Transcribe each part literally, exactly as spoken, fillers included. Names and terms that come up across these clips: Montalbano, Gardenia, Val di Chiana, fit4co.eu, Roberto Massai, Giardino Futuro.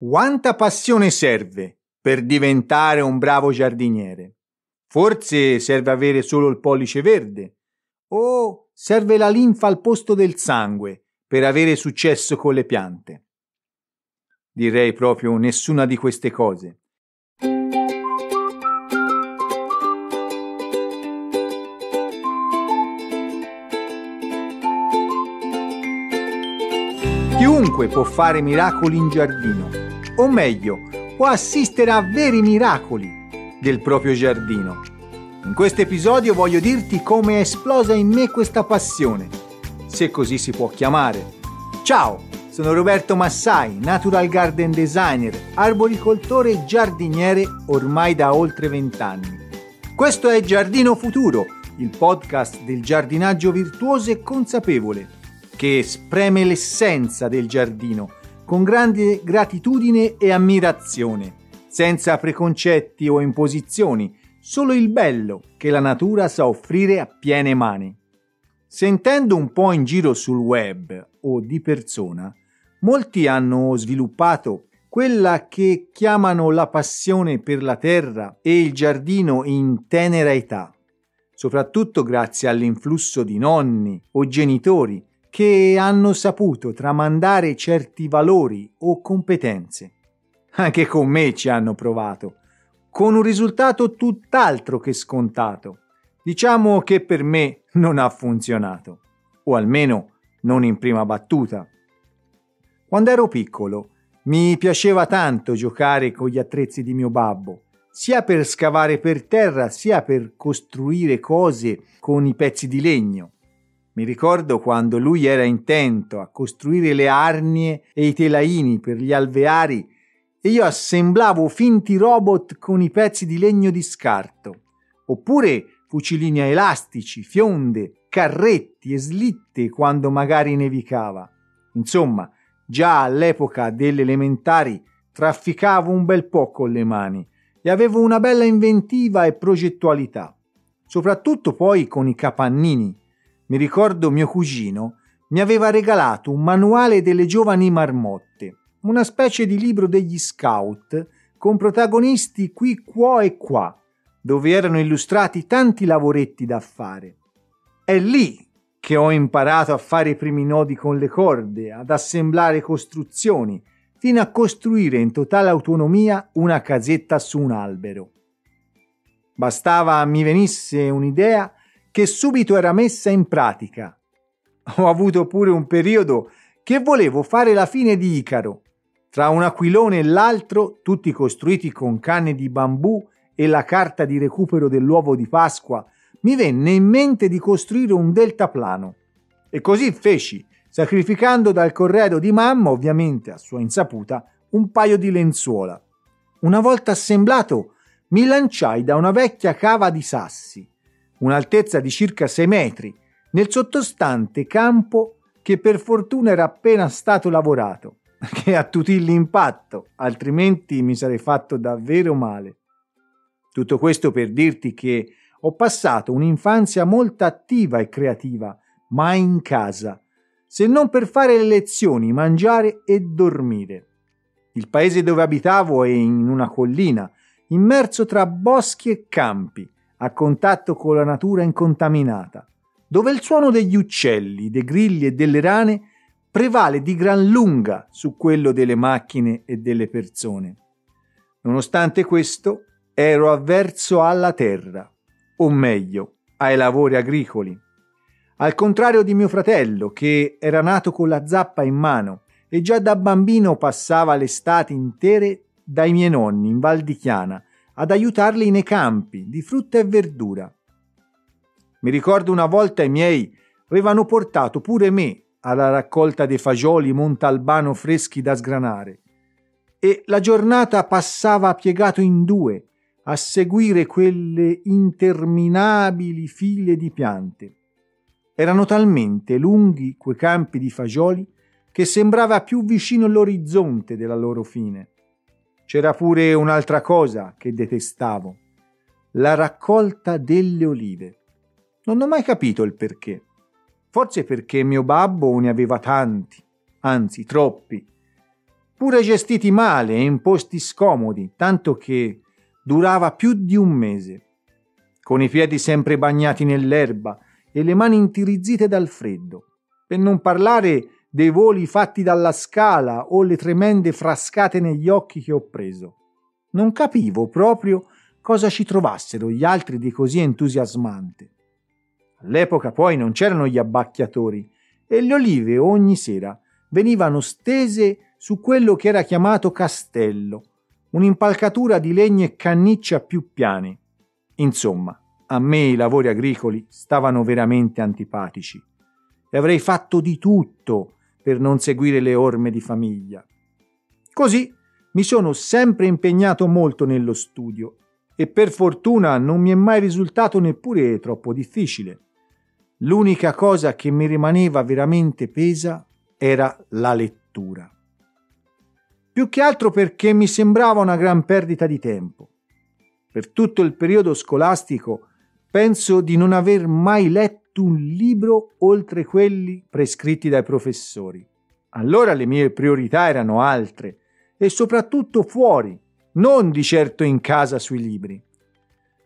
Quanta passione serve per diventare un bravo giardiniere? Forse serve avere solo il pollice verde, o serve la linfa al posto del sangue per avere successo con le piante? Direi proprio nessuna di queste cose. Chiunque può fare miracoli in giardino, o meglio, può assistere a veri miracoli del proprio giardino. In questo episodio voglio dirti come è esplosa in me questa passione, se così si può chiamare. Ciao, sono Roberto Massai, natural garden designer, arboricoltore e giardiniere ormai da oltre vent'anni. Questo è Giardino Futuro, il podcast del giardinaggio virtuoso e consapevole, che esprime l'essenza del giardino con grande gratitudine e ammirazione, senza preconcetti o imposizioni, solo il bello che la natura sa offrire a piene mani. Sentendo un po' in giro sul web o di persona, molti hanno sviluppato quella che chiamano la passione per la terra e il giardino in tenera età, soprattutto grazie all'influsso di nonni o genitori che hanno saputo tramandare certi valori o competenze. Anche con me ci hanno provato, con un risultato tutt'altro che scontato. Diciamo che per me non ha funzionato, o almeno non in prima battuta. Quando ero piccolo mi piaceva tanto giocare con gli attrezzi di mio babbo, sia per scavare per terra, sia per costruire cose con i pezzi di legno. Mi ricordo quando lui era intento a costruire le arnie e i telaini per gli alveari e io assemblavo finti robot con i pezzi di legno di scarto, oppure fucilini a elastici, fionde, carretti e slitte quando magari nevicava. Insomma, già all'epoca delle elementari trafficavo un bel po' con le mani e avevo una bella inventiva e progettualità, soprattutto poi con i capannini. Mi ricordo mio cugino mi aveva regalato un manuale delle giovani marmotte, una specie di libro degli scout con protagonisti qui, qua e qua, dove erano illustrati tanti lavoretti da fare. È lì che ho imparato a fare i primi nodi con le corde, ad assemblare costruzioni, fino a costruire in totale autonomia una casetta su un albero. Bastava mi venisse un'idea che subito era messa in pratica. Ho avuto pure un periodo che volevo fare la fine di Icaro, tra un aquilone e l'altro, tutti costruiti con canne di bambù e la carta di recupero dell'uovo di Pasqua, mi venne in mente di costruire un deltaplano. E così feci, sacrificando dal corredo di mamma, ovviamente a sua insaputa, un paio di lenzuola. Una volta assemblato, mi lanciai da una vecchia cava di sassi, un'altezza di circa sei metri, nel sottostante campo che per fortuna era appena stato lavorato, che attutì l'impatto, altrimenti mi sarei fatto davvero male. Tutto questo per dirti che ho passato un'infanzia molto attiva e creativa, ma in casa, se non per fare le lezioni, mangiare e dormire. Il paese dove abitavo è in una collina, immerso tra boschi e campi, a contatto con la natura incontaminata, dove il suono degli uccelli, dei grilli e delle rane prevale di gran lunga su quello delle macchine e delle persone. Nonostante questo, ero avverso alla terra, o meglio, ai lavori agricoli. Al contrario di mio fratello, che era nato con la zappa in mano e già da bambino passava le estati intere dai miei nonni in Val di Chiana, ad aiutarli nei campi di frutta e verdura. Mi ricordo una volta i miei avevano portato pure me alla raccolta dei fagioli Montalbano freschi da sgranare e la giornata passava piegato in due a seguire quelle interminabili file di piante. Erano talmente lunghi quei campi di fagioli che sembrava più vicino l'orizzonte della loro fine. C'era pure un'altra cosa che detestavo, la raccolta delle olive. Non ho mai capito il perché. Forse perché mio babbo ne aveva tanti, anzi troppi. pure gestiti male e in posti scomodi, tanto che durava più di un mese, con i piedi sempre bagnati nell'erba e le mani intirizzite dal freddo, per non parlare dei voli fatti dalla scala o le tremende frascate negli occhi che ho preso. Non capivo proprio cosa ci trovassero gli altri di così entusiasmante. All'epoca poi non c'erano gli abbacchiatori e le olive ogni sera venivano stese su quello che era chiamato castello, un'impalcatura di legno e canniccia più piani. Insomma, a me i lavori agricoli stavano veramente antipatici e avrei fatto di tutto per non seguire le orme di famiglia. Così mi sono sempre impegnato molto nello studio e per fortuna non mi è mai risultato neppure troppo difficile. L'unica cosa che mi rimaneva veramente pesa era la lettura. Più che altro perché mi sembrava una gran perdita di tempo. Per tutto il periodo scolastico penso di non aver mai letto un libro oltre quelli prescritti dai professori. Allora le mie priorità erano altre e soprattutto fuori, non di certo in casa sui libri.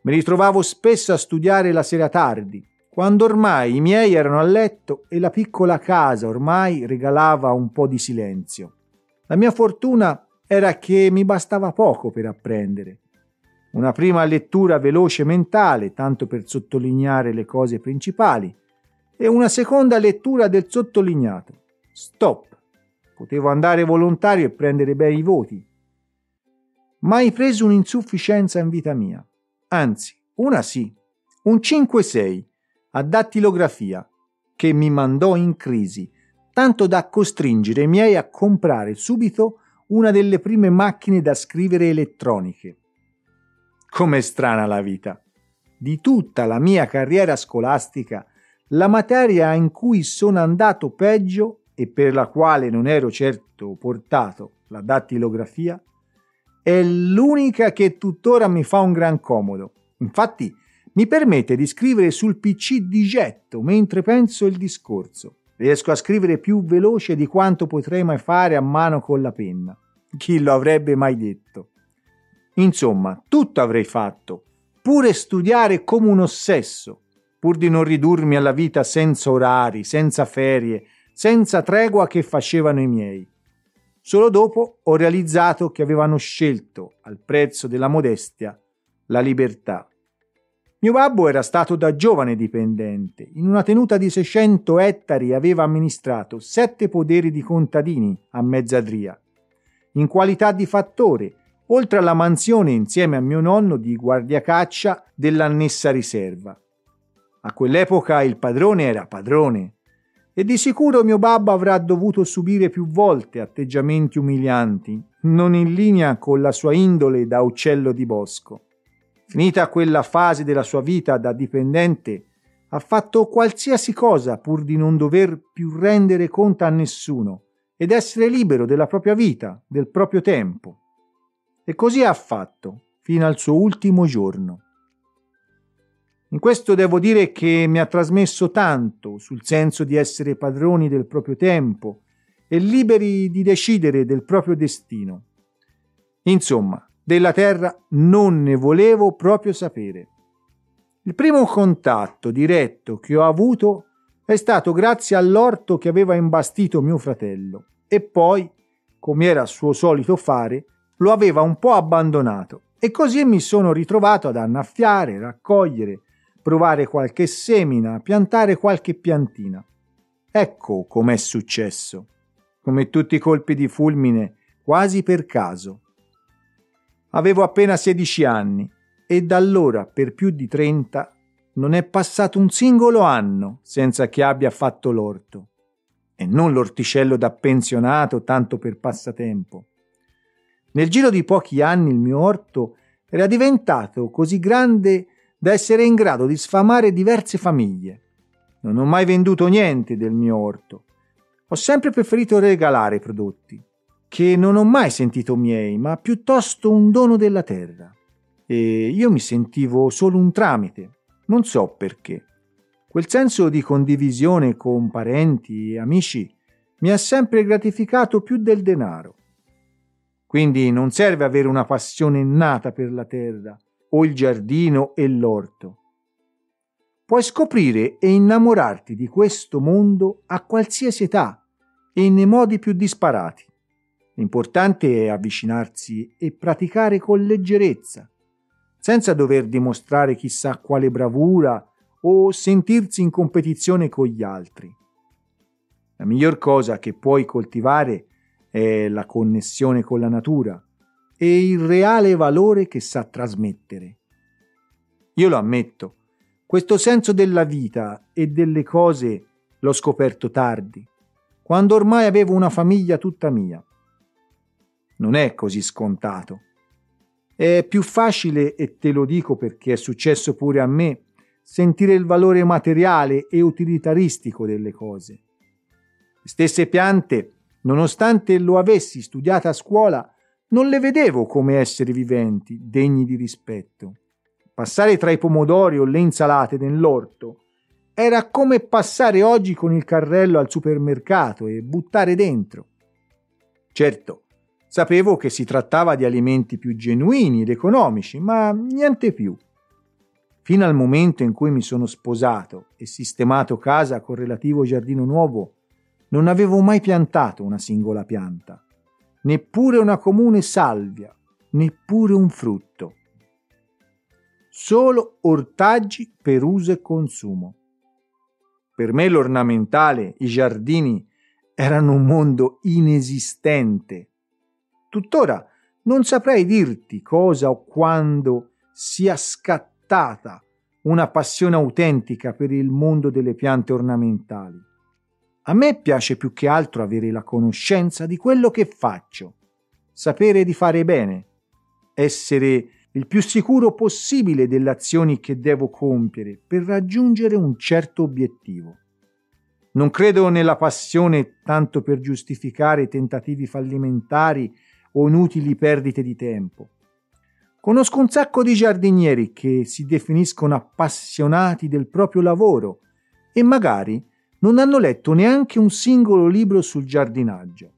Mi ritrovavo spesso a studiare la sera tardi, quando ormai i miei erano a letto e la piccola casa ormai regalava un po' di silenzio. La mia fortuna era che mi bastava poco per apprendere. Una prima lettura veloce mentale, tanto per sottolineare le cose principali, e una seconda lettura del sottolineato. Stop! Potevo andare volontario e prendere bei voti. Mai preso un'insufficienza in vita mia. Anzi, una sì, un cinque sei, a dattilografia, che mi mandò in crisi, tanto da costringere i miei a comprare subito una delle prime macchine da scrivere elettroniche. Com'è strana la vita! Di tutta la mia carriera scolastica, la materia in cui sono andato peggio e per la quale non ero certo portato, la dattilografia, è l'unica che tuttora mi fa un gran comodo. Infatti, mi permette di scrivere sul pi ci di getto mentre penso il discorso. Riesco a scrivere più veloce di quanto potrei mai fare a mano con la penna. Chi lo avrebbe mai detto? Insomma, tutto avrei fatto, pure studiare come un ossesso, pur di non ridurmi alla vita senza orari, senza ferie, senza tregua che facevano i miei. Solo dopo ho realizzato che avevano scelto, al prezzo della modestia, la libertà. Mio babbo era stato da giovane dipendente, in una tenuta di seicento ettari aveva amministrato sette poderi di contadini a Mezzadria, in qualità di fattore, oltre alla mansione insieme a mio nonno di guardiacaccia dell'annessa riserva. A quell'epoca il padrone era padrone e di sicuro mio babbo avrà dovuto subire più volte atteggiamenti umilianti, non in linea con la sua indole da uccello di bosco. Finita quella fase della sua vita da dipendente, ha fatto qualsiasi cosa pur di non dover più rendere conto a nessuno ed essere libero della propria vita, del proprio tempo. E così ha fatto, fino al suo ultimo giorno. In questo devo dire che mi ha trasmesso tanto sul senso di essere padroni del proprio tempo e liberi di decidere del proprio destino. Insomma, della terra non ne volevo proprio sapere. Il primo contatto diretto che ho avuto è stato grazie all'orto che aveva imbastito mio fratello e poi, come era suo solito fare, lo aveva un po' abbandonato e così mi sono ritrovato ad annaffiare, raccogliere, provare qualche semina, piantare qualche piantina. Ecco com'è successo, come tutti i colpi di fulmine, quasi per caso. Avevo appena sedici anni e da allora per più di trenta non è passato un singolo anno senza che abbia fatto l'orto. E non l'orticello da pensionato tanto per passatempo. Nel giro di pochi anni il mio orto era diventato così grande da essere in grado di sfamare diverse famiglie. Non ho mai venduto niente del mio orto. Ho sempre preferito regalare prodotti che non ho mai sentito miei, ma piuttosto un dono della terra. E io mi sentivo solo un tramite, non so perché. Quel senso di condivisione con parenti e amici mi ha sempre gratificato più del denaro. Quindi non serve avere una passione innata per la terra o il giardino e l'orto. Puoi scoprire e innamorarti di questo mondo a qualsiasi età e nei modi più disparati. L'importante è avvicinarsi e praticare con leggerezza, senza dover dimostrare chissà quale bravura o sentirsi in competizione con gli altri. La miglior cosa che puoi coltivare è la connessione con la natura e il reale valore che sa trasmettere. Io lo ammetto, questo senso della vita e delle cose l'ho scoperto tardi, quando ormai avevo una famiglia tutta mia. Non è così scontato. È più facile, e te lo dico perché è successo pure a me, sentire il valore materiale e utilitaristico delle cose. Le stesse piante, nonostante lo avessi studiato a scuola, non le vedevo come esseri viventi, degni di rispetto. Passare tra i pomodori o le insalate nell'orto era come passare oggi con il carrello al supermercato e buttare dentro. Certo, sapevo che si trattava di alimenti più genuini ed economici, ma niente più. Fino al momento in cui mi sono sposato e sistemato casa con relativo giardino nuovo, non avevo mai piantato una singola pianta, neppure una comune salvia, neppure un frutto. Solo ortaggi per uso e consumo. Per me l'ornamentale, i giardini, erano un mondo inesistente. Tuttora non saprei dirti cosa o quando sia scattata una passione autentica per il mondo delle piante ornamentali. A me piace più che altro avere la conoscenza di quello che faccio, sapere di fare bene, essere il più sicuro possibile delle azioni che devo compiere per raggiungere un certo obiettivo. Non credo nella passione tanto per giustificare tentativi fallimentari o inutili perdite di tempo. Conosco un sacco di giardinieri che si definiscono appassionati del proprio lavoro e magari non hanno letto neanche un singolo libro sul giardinaggio.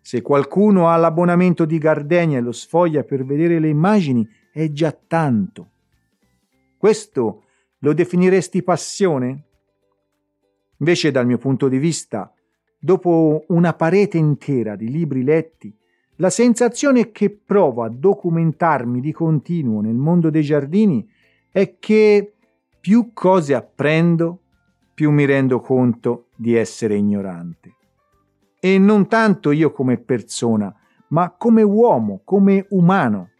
Se qualcuno ha l'abbonamento di Gardenia e lo sfoglia per vedere le immagini, è già tanto. Questo lo definiresti passione? Invece, dal mio punto di vista, dopo una parete intera di libri letti, la sensazione che provo a documentarmi di continuo nel mondo dei giardini è che più cose apprendo, più mi rendo conto di essere ignorante. E non tanto io come persona, ma come uomo, come umano.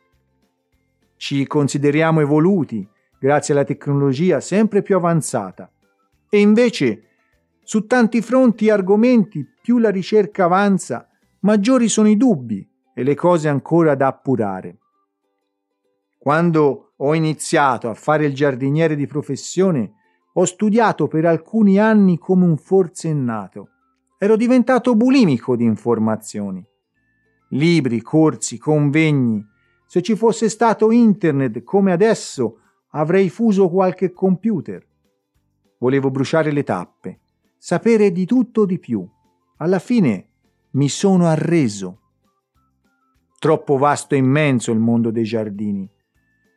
Ci consideriamo evoluti grazie alla tecnologia sempre più avanzata. E invece, su tanti fronti e argomenti, più la ricerca avanza, maggiori sono i dubbi e le cose ancora da appurare. Quando ho iniziato a fare il giardiniere di professione, ho studiato per alcuni anni come un forsennato. Ero diventato bulimico di informazioni. Libri, corsi, convegni. Se ci fosse stato internet come adesso, avrei fuso qualche computer. Volevo bruciare le tappe, sapere di tutto di più. Alla fine mi sono arreso. Troppo vasto e immenso il mondo dei giardini.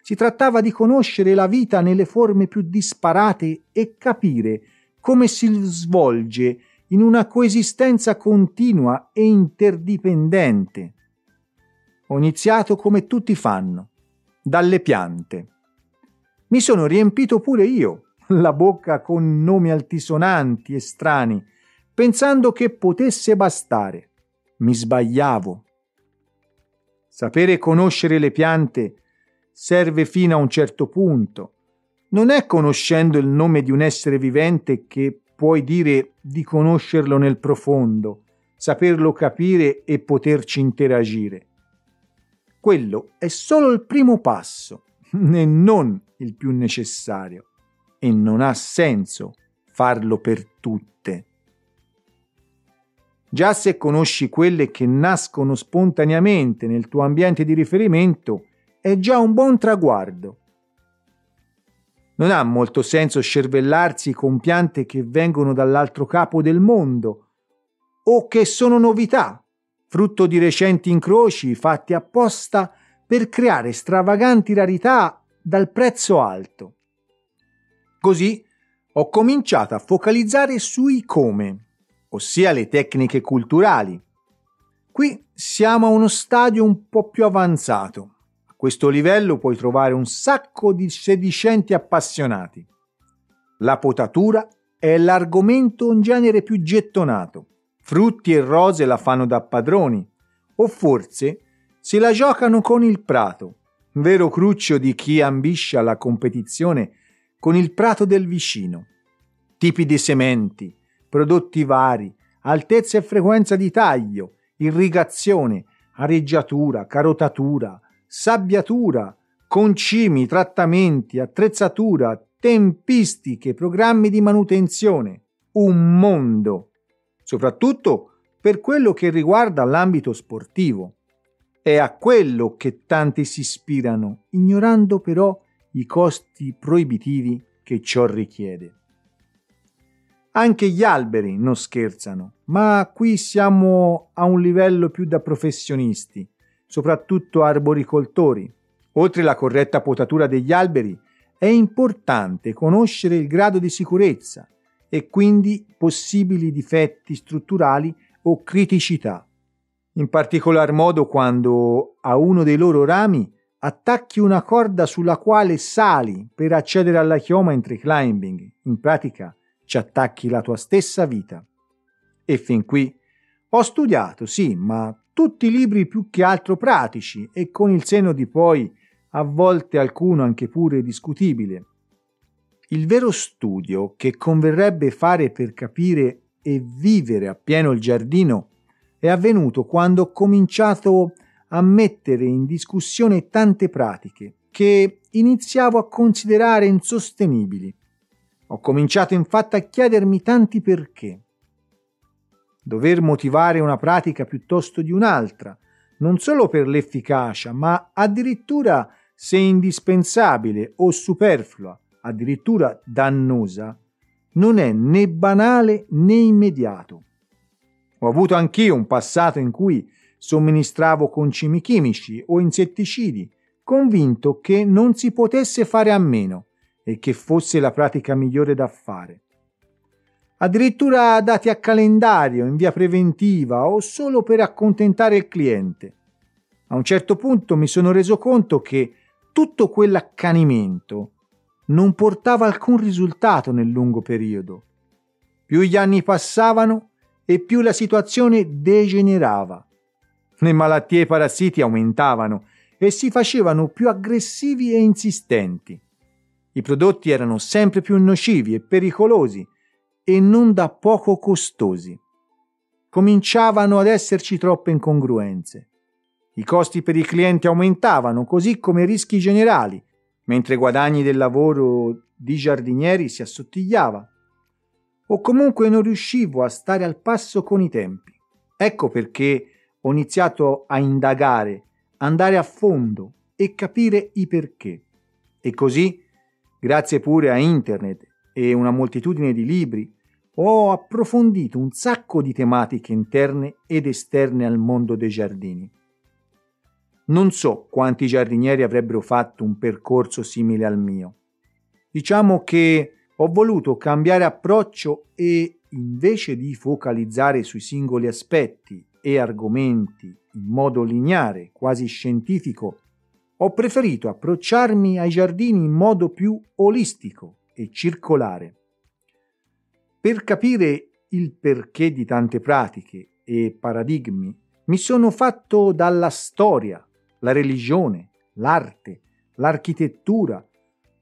Si trattava di conoscere la vita nelle forme più disparate e capire come si svolge in una coesistenza continua e interdipendente. Ho iniziato come tutti fanno, dalle piante. Mi sono riempito pure io la bocca con nomi altisonanti e strani, pensando che potesse bastare. Mi sbagliavo. Sapere e conoscere le piante serve fino a un certo punto. Non è conoscendo il nome di un essere vivente che puoi dire di conoscerlo nel profondo, saperlo capire e poterci interagire. Quello è solo il primo passo, e non il più necessario, e non ha senso farlo per tutte. Già se conosci quelle che nascono spontaneamente nel tuo ambiente di riferimento, è già un buon traguardo. Non ha molto senso scervellarsi con piante che vengono dall'altro capo del mondo o che sono novità frutto di recenti incroci fatti apposta per creare stravaganti rarità dal prezzo alto. Così ho cominciato a focalizzare sui come, ossia le tecniche culturali. Qui siamo a uno stadio un po' più avanzato. A questo livello puoi trovare un sacco di sedicenti appassionati. La potatura è l'argomento in genere più gettonato. Frutti e rose la fanno da padroni, o forse se la giocano con il prato, vero cruccio di chi ambisce alla competizione con il prato del vicino. Tipi di sementi, prodotti vari, altezza e frequenza di taglio, irrigazione, areggiatura, carotatura, sabbiatura, concimi, trattamenti, attrezzatura, tempistiche, programmi di manutenzione. Un mondo, soprattutto per quello che riguarda l'ambito sportivo. È a quello che tanti si ispirano, ignorando però i costi proibitivi che ciò richiede. Anche gli alberi non scherzano, ma qui siamo a un livello più da professionisti, soprattutto arboricoltori. Oltre alla corretta potatura degli alberi, è importante conoscere il grado di sicurezza e quindi possibili difetti strutturali o criticità, in particolar modo quando a uno dei loro rami attacchi una corda sulla quale sali per accedere alla chioma in tree climbing. In pratica, ci attacchi la tua stessa vita. E fin qui ho studiato, sì, ma tutti i libri più che altro pratici e con il senno di poi, a volte alcuno anche pure discutibile. Il vero studio che converrebbe fare per capire e vivere appieno il giardino è avvenuto quando ho cominciato a mettere in discussione tante pratiche che iniziavo a considerare insostenibili. Ho cominciato infatti a chiedermi tanti perché. Dover motivare una pratica piuttosto di un'altra, non solo per l'efficacia, ma addirittura se indispensabile o superflua, addirittura dannosa, non è né banale né immediato. Ho avuto anch'io un passato in cui somministravo concimi chimici o insetticidi, convinto che non si potesse fare a meno e che fosse la pratica migliore da fare. Addirittura dati a calendario in via preventiva o solo per accontentare il cliente. A un certo punto mi sono reso conto che tutto quell'accanimento non portava alcun risultato nel lungo periodo. Più gli anni passavano e più la situazione degenerava. Le malattie e i parassiti aumentavano e si facevano più aggressivi e insistenti. I prodotti erano sempre più nocivi e pericolosi e non da poco costosi. Cominciavano ad esserci troppe incongruenze. I costi per i clienti aumentavano, così come i rischi generali, mentre i guadagni del lavoro di giardinieri si assottigliava. O comunque non riuscivo a stare al passo con i tempi. Ecco perché ho iniziato a indagare, andare a fondo e capire i perché. E così, grazie pure a internet e una moltitudine di libri, ho approfondito un sacco di tematiche interne ed esterne al mondo dei giardini. Non so quanti giardinieri avrebbero fatto un percorso simile al mio. Diciamo che ho voluto cambiare approccio e, invece di focalizzare sui singoli aspetti e argomenti in modo lineare, quasi scientifico, ho preferito approcciarmi ai giardini in modo più olistico e circolare. Per capire il perché di tante pratiche e paradigmi, mi sono fatto dalla storia, la religione, l'arte, l'architettura,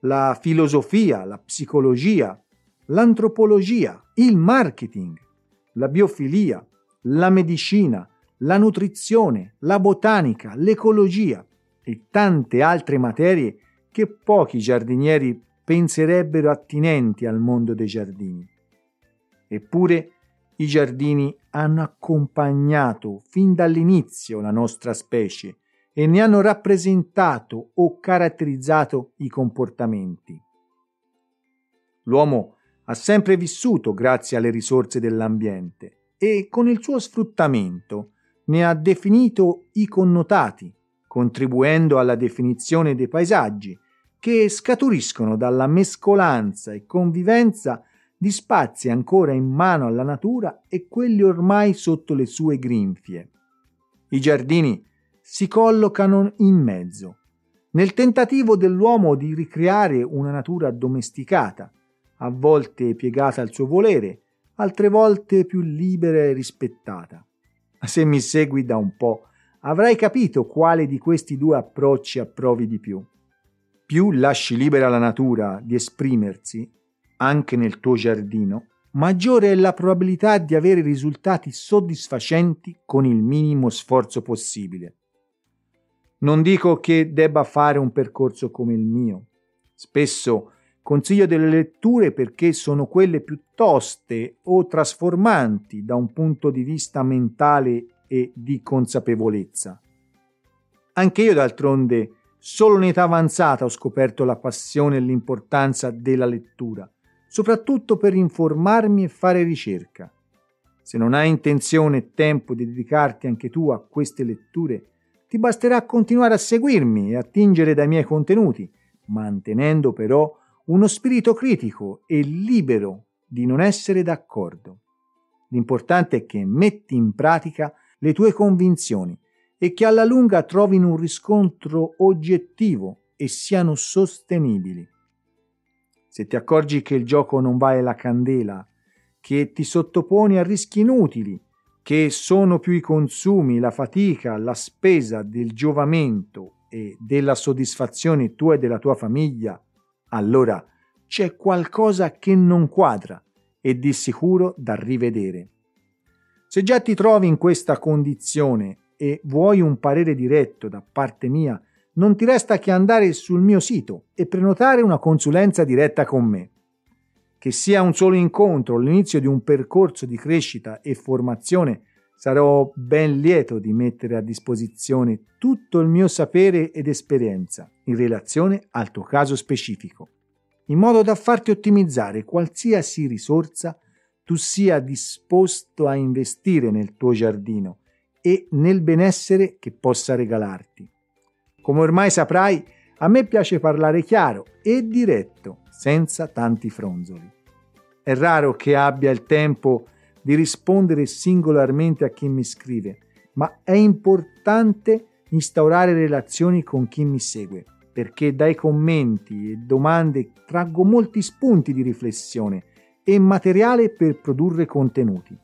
la filosofia, la psicologia, l'antropologia, il marketing, la biofilia, la medicina, la nutrizione, la botanica, l'ecologia e tante altre materie che pochi giardinieri penserebbero attinenti al mondo dei giardini. Eppure i giardini hanno accompagnato fin dall'inizio la nostra specie e ne hanno rappresentato o caratterizzato i comportamenti. L'uomo ha sempre vissuto grazie alle risorse dell'ambiente e con il suo sfruttamento ne ha definito i connotati, contribuendo alla definizione dei paesaggi che scaturiscono dalla mescolanza e convivenza di spazi ancora in mano alla natura e quelli ormai sotto le sue grinfie. I giardini si collocano in mezzo, nel tentativo dell'uomo di ricreare una natura domesticata, a volte piegata al suo volere, altre volte più libera e rispettata. Se mi segui da un po', avrai capito quale di questi due approcci approvi di più. Più lasci libera la natura di esprimersi, anche nel tuo giardino, maggiore è la probabilità di avere risultati soddisfacenti con il minimo sforzo possibile. Non dico che debba fare un percorso come il mio. Spesso consiglio delle letture perché sono quelle più toste o trasformanti da un punto di vista mentale e di consapevolezza. Anche io, d'altronde, solo in età avanzata ho scoperto la passione e l'importanza della lettura, soprattutto per informarmi e fare ricerca. Se non hai intenzione e tempo di dedicarti anche tu a queste letture, ti basterà continuare a seguirmi e attingere dai miei contenuti, mantenendo però uno spirito critico e libero di non essere d'accordo. L'importante è che metti in pratica le tue convinzioni e che alla lunga trovino un riscontro oggettivo e siano sostenibili. Se ti accorgi che il gioco non vale la candela, che ti sottoponi a rischi inutili, che sono più i consumi, la fatica, la spesa del giovamento e della soddisfazione tua e della tua famiglia, allora c'è qualcosa che non quadra e di sicuro da rivedere. Se già ti trovi in questa condizione e vuoi un parere diretto da parte mia, non ti resta che andare sul mio sito e prenotare una consulenza diretta con me. Che sia un solo incontro, l'inizio di un percorso di crescita e formazione, sarò ben lieto di mettere a disposizione tutto il mio sapere ed esperienza in relazione al tuo caso specifico, in modo da farti ottimizzare qualsiasi risorsa tu sia disposto a investire nel tuo giardino e nel benessere che possa regalarti. Come ormai saprai, a me piace parlare chiaro e diretto, senza tanti fronzoli. È raro che abbia il tempo di rispondere singolarmente a chi mi scrive, ma è importante instaurare relazioni con chi mi segue, perché dai commenti e domande traggo molti spunti di riflessione e materiale per produrre contenuti.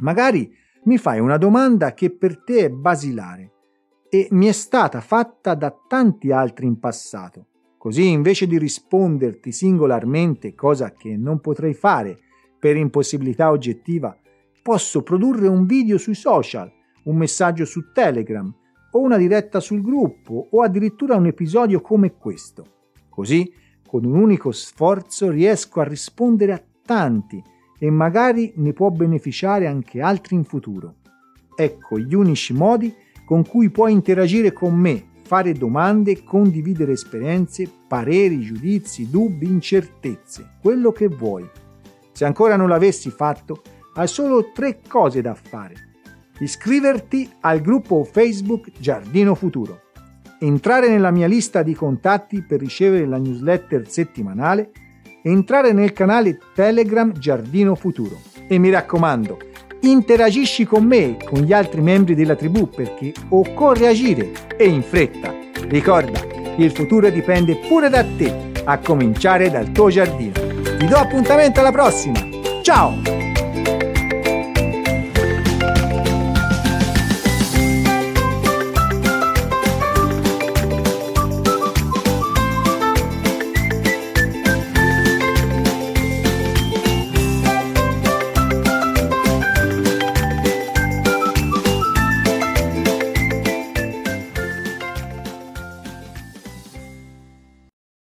Magari mi fai una domanda che per te è basilare e mi è stata fatta da tanti altri in passato. Così, invece di risponderti singolarmente, cosa che non potrei fare per impossibilità oggettiva, posso produrre un video sui social, un messaggio su Telegram o una diretta sul gruppo o addirittura un episodio come questo. Così, con un unico sforzo, riesco a rispondere a tanti e magari ne può beneficiare anche altri in futuro. Ecco gli unici modi con cui puoi interagire con me, fare domande, condividere esperienze, pareri, giudizi, dubbi, incertezze, quello che vuoi. Se ancora non l'avessi fatto, hai solo tre cose da fare. Iscriverti al gruppo Facebook Giardino Futuro, entrare nella mia lista di contatti per ricevere la newsletter settimanale, entrare nel canale Telegram Giardino Futuro. E mi raccomando, interagisci con me e con gli altri membri della tribù, perché occorre agire e in fretta. Ricorda, il futuro dipende pure da te, a cominciare dal tuo giardino. Ti do appuntamento alla prossima. Ciao!